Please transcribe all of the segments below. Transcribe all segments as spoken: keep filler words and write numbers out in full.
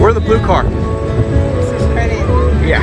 Where's the blue car? This is pretty. Yeah.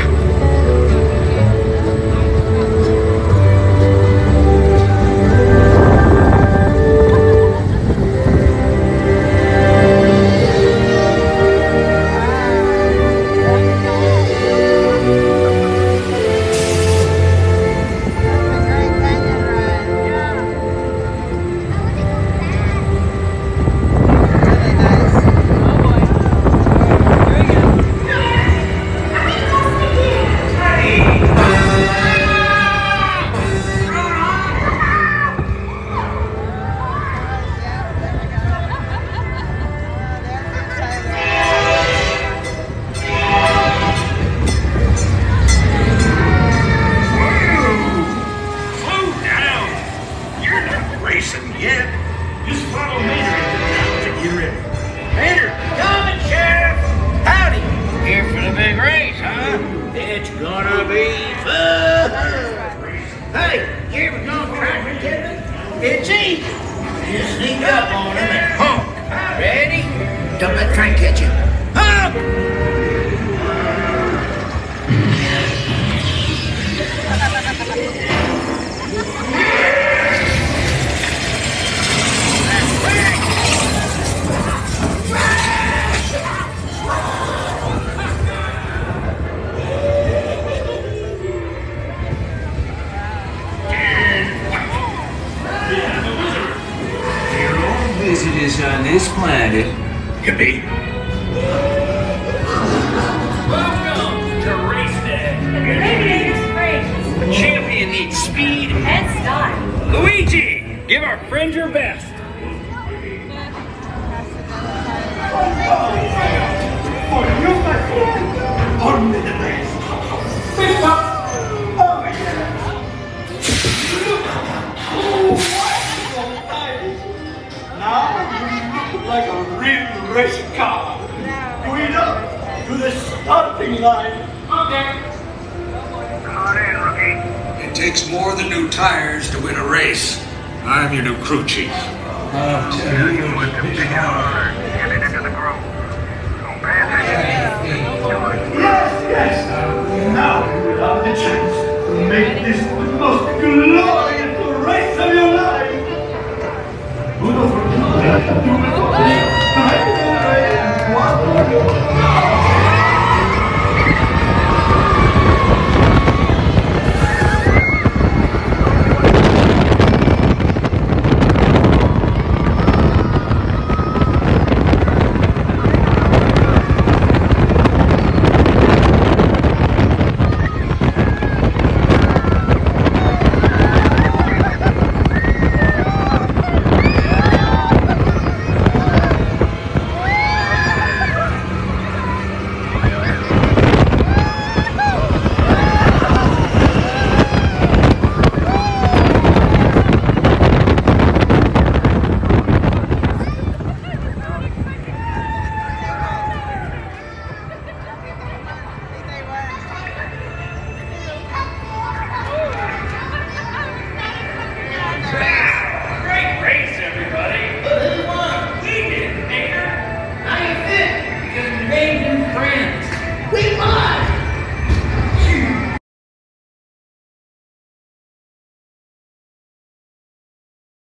It's gonna be fun! Hey, you ever gone tractor tipping? It's easy. You sneak up on him and honk. Ready? Don't let the train catch you. Honk! Visitors on this planet could be. Welcome to Race Day. The greatest race. A champion needs speed and style. Luigi, give our friend your best. Like a real racing car. Weed up to the starting line. Okay. Come in, rookie. It takes more than new tires to win a race. I'm your new crew chief. I'll tell you what to pick out. Get it into the group. Don't pay attention. Yes, yes. Now you have the chance to make this the most glorious race of your life. Uno, two, three. Thank you.